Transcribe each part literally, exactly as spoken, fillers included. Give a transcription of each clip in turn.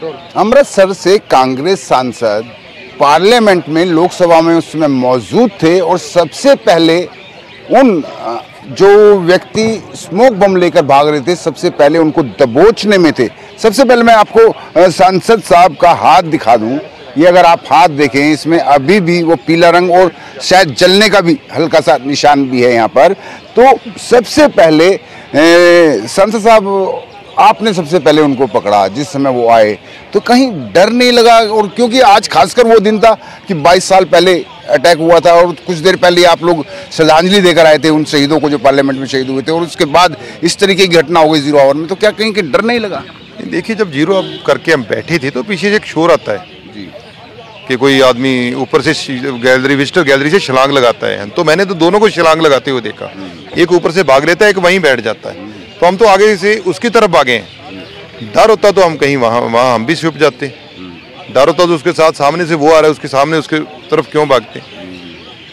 अमृतसर से कांग्रेस सांसद पार्लियामेंट में लोकसभा में उसमें मौजूद थे और सबसे पहले उन जो व्यक्ति स्मोक बम लेकर भाग रहे थे सबसे पहले उनको दबोचने में थे। सबसे पहले मैं आपको सांसद साहब का हाथ दिखा दूं, ये अगर आप हाथ देखें इसमें अभी भी वो पीला रंग और शायद जलने का भी हल्का सा निशान भी है यहाँ पर। तो सबसे पहले सांसद साहब आपने सबसे पहले उनको पकड़ा जिस समय वो आए, तो कहीं डर नहीं लगा? और क्योंकि आज खासकर वो दिन था कि बाईस साल पहले अटैक हुआ था और कुछ देर पहले आप लोग श्रद्धांजलि देकर आए थे उन शहीदों को जो पार्लियामेंट में शहीद हुए थे, और उसके बाद इस तरीके की घटना हो गई जीरो आवर में, तो क्या कहीं कि डर नहीं लगा? देखिए जब जीरो आवर करके हम बैठे थे तो पीछे से एक शोर आता है जी कि कोई आदमी ऊपर से गैलरी विजिटर गैलरी से छलांग लगाता है, तो मैंने तो दोनों को छलांग लगाते हुए देखा, एक ऊपर से भाग लेता है एक वहीं बैठ जाता है, तो हम तो आगे से उसकी तरफ भागे हैं। डर होता तो हम कहीं वहाँ वहाँ हम भी छिप जाते, डर होता तो उसके साथ सामने से वो आ रहा है उसके सामने उसके तरफ क्यों भागते।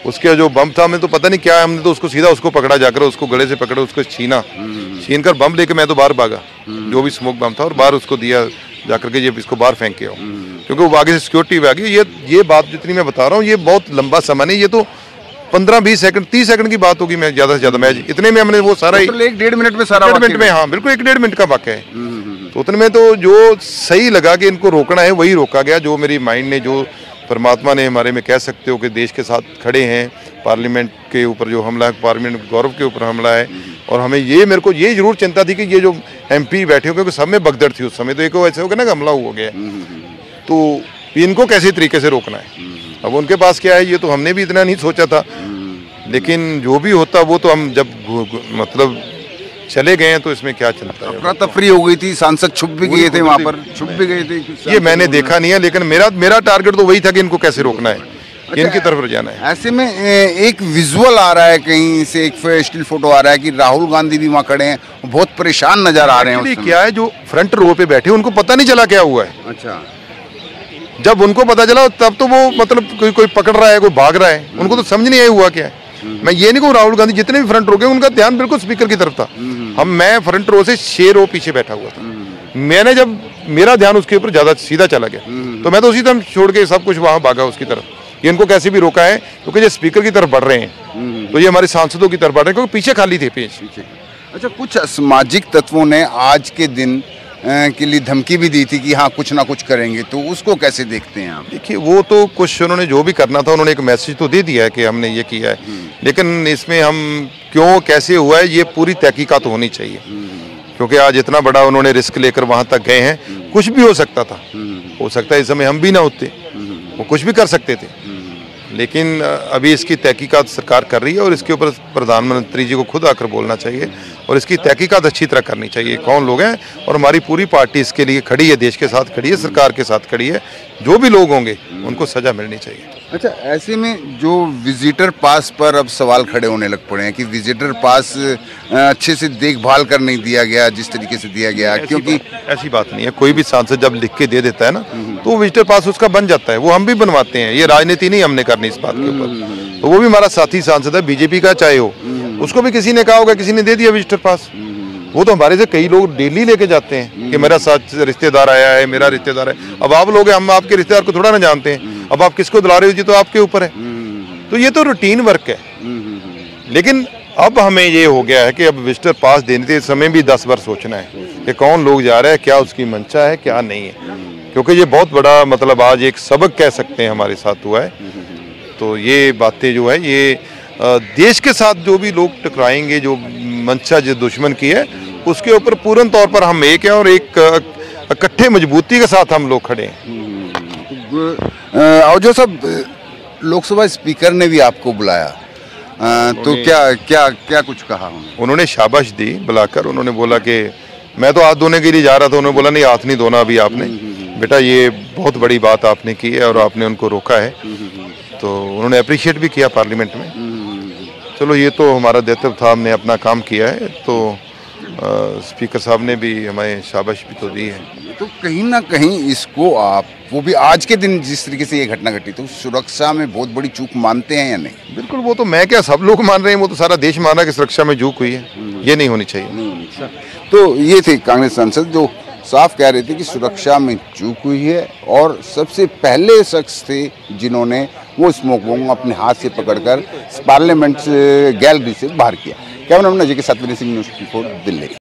उसके जो बम था हमें तो पता नहीं क्या है, हमने तो उसको सीधा उसको पकड़ा जाकर उसको गले से पकड़ा उसको छीना, छीन कर बम लेके मैं तो बाहर भागा जो भी स्मोक बम था और बाहर उसको दिया जाकर के ये इसको बाहर फेंक के आओ, क्योंकि वो आगे से सिक्योरिटी भी आ गई। ये ये बात जितनी मैं बता रहा हूँ ये बहुत लंबा समय नहीं, ये तो पंद्रह बीस सेकंड तीस सेकंड की बात होगी मैं ज्यादा से ज्यादा मैच इतने में हमने वो सारा तो एक डेढ़ मिनट में सारा मिनट में हाँ बिल्कुल एक डेढ़ मिनट का वाक्य है, तो उतने में तो जो सही लगा कि इनको रोकना है वही रोका गया। जो मेरी माइंड ने जो परमात्मा ने हमारे में कह सकते हो कि देश के साथ खड़े हैं, पार्लियामेंट के ऊपर जो हमला है पार्लियामेंट गौरव के ऊपर हमला है, और हमें ये मेरे को ये जरूर चिंता थी कि ये जो एमपी बैठे हो क्योंकि सब में भगदड़ थी उस समय, तो एक ऐसे हो गया ना हमला हो गया, तो इनको कैसे तरीके से रोकना है। अब उनके पास क्या है ये तो हमने भी इतना नहीं सोचा था, लेकिन जो भी होता वो तो हम जब मतलब चले गए हैं तो इसमें क्या चलता है। अफरा-तफरी हो गई थी, सांसद छुप भी गए थे वहाँ पर, छुप भी गए थे, ये मैंने देखा नहीं है, लेकिन मेरा मेरा टारगेट तो वही था कि इनको कैसे रोकना है, इनकी तरफ ले जाना है। ऐसे में एक विजुअल आ रहा है कहीं से, एक स्टिल फोटो आ रहा है कि राहुल गांधी भी वहाँ खड़े हैं, बहुत परेशान नजर आ रहे हैं। क्या है जो फ्रंट रो पे बैठे उनको पता नहीं चला क्या हुआ है, अच्छा जब उनको पता चला तब तो वो मतलब कोई कोई पकड़ रहा है कोई भाग रहा है, उनको तो समझ नहीं आया हुआ क्या है। मैं ये नहीं कहूँ राहुल गांधी जितने भी फ्रंट रो गए उनका ध्यान बिल्कुल स्पीकर की तरफ था, हम मैं फ्रंट रो से छह रो पीछे बैठा हुआ था, मैंने जब मेरा ध्यान उसके ऊपर ज्यादा सीधा चला गया तो मैं तो उसी तरह छोड़ के सब कुछ वहाँ भागा उसकी तरफ। इनको कैसे भी रोका है क्योंकि ये स्पीकर की तरफ बढ़ रहे हैं तो ये हमारे सांसदों की तरफ बढ़ रहे हैं क्योंकि पीछे खाली थे पीछे। अच्छा, कुछ सामाजिक तत्वों ने आज के दिन के लिए धमकी भी दी थी कि हाँ कुछ ना कुछ करेंगे, तो उसको कैसे देखते हैं आप? देखिए वो तो कुछ उन्होंने जो भी करना था उन्होंने एक मैसेज तो दे दिया है कि हमने ये किया है, लेकिन इसमें हम क्यों कैसे हुआ है ये पूरी तहकीकात होनी चाहिए, क्योंकि आज इतना बड़ा उन्होंने रिस्क लेकर वहाँ तक गए हैं, कुछ भी हो सकता था, हो सकता है इस समय हम भी ना होते, वो कुछ भी कर सकते थे, लेकिन अभी इसकी तहकीकात सरकार कर रही है और इसके ऊपर प्रधानमंत्री जी को खुद आकर बोलना चाहिए और इसकी तहकीकात अच्छी तरह करनी चाहिए कौन लोग हैं, और हमारी पूरी पार्टी इसके लिए खड़ी है, देश के साथ खड़ी है, सरकार के साथ खड़ी है, जो भी लोग होंगे उनको सजा मिलनी चाहिए। अच्छा, ऐसे में जो विजिटर पास पर अब सवाल खड़े होने लग पड़े हैं कि विजिटर पास अच्छे से देखभाल कर नहीं दिया गया जिस तरीके से दिया गया, क्योंकि ऐसी बात नहीं है, कोई भी सांसद जब लिख के दे देता है ना तो विजिटर पास उसका बन जाता है, वो हम भी बनवाते हैं, ये राजनीति नहीं हमने करनी इस बात के ऊपर। तो वो भी हमारा साथी सांसद है बीजेपी का, चाहे हो उसको भी किसी ने कहा होगा किसी ने दे दिया विजिटर पास, वो तो हमारे से कई लोग डेली लेके जाते हैं कि मेरा साथ रिश्तेदार आया है मेरा रिश्तेदार है, अब आप लोग हम आपके रिश्तेदार को थोड़ा ना जानते हैं, अब आप किसको दिला रहे हो जी तो आपके ऊपर है, तो ये तो रूटीन वर्क है। लेकिन अब हमें ये हो गया है कि अब विजिटर पास देने के समय भी दस बार सोचना है कि कौन लोग जा रहे हैं, क्या उसकी मंशा है क्या नहीं है, क्योंकि ये बहुत बड़ा मतलब आज एक सबक कह सकते हैं हमारे साथ हुआ है। तो ये बातें जो है ये देश के साथ जो भी लोग टकराएंगे जो मंशा जो दुश्मन की है उसके ऊपर पूर्ण तौर पर हम एक हैं और एक इकट्ठे मजबूती के साथ हम लोग खड़े हैं। और जो सब लोकसभा स्पीकर ने भी आपको बुलाया आ, तो क्या क्या क्या कुछ कहा उन्होंने? शाबाश दी बुलाकर, उन्होंने बोला कि मैं तो हाथ धोने के लिए जा रहा था, उन्होंने बोला नहीं हाथ नहीं धोना अभी आपने बेटा, ये बहुत बड़ी बात आपने की है और आपने उनको रोका है, तो उन्होंने अप्रिशिएट भी किया पार्लियामेंट में। चलो ये तो हमारा दायित्व था, हमने अपना काम किया है, तो आ, स्पीकर साहब ने भी हमें शाबाश भी तो दी है। तो कहीं ना कहीं इसको आप वो भी आज के दिन जिस तरीके से ये घटना घटी तो सुरक्षा में बहुत बड़ी चूक मानते हैं या नहीं? बिल्कुल, वो तो मैं क्या सब लोग मान रहे हैं, वो तो सारा देश मान रहा है कि सुरक्षा में चूक हुई है, ये नहीं होनी चाहिए। नहीं, नहीं, तो ये थे कांग्रेस सांसद जो साफ कह रही थी कि सुरक्षा में चूक हुई है और सबसे पहले शख्स थे जिन्होंने वो स्मोक बम अपने हाथ से पकड़कर पार्लियामेंट गैलरी से बाहर किया। कैमरामैन अजय के साथ Satyavinder Singh, news twenty four, Delhi.